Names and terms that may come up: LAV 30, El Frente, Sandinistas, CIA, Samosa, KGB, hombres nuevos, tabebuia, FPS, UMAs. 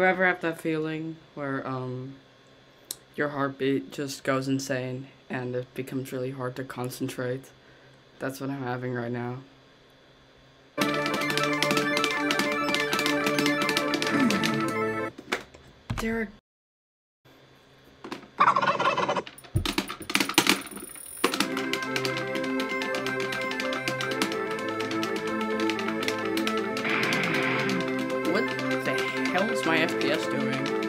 You ever have that feeling where your heartbeat just goes insane and it becomes really hard to concentrate? That's what I'm having right now. Derek. What the hell is my FPS doing?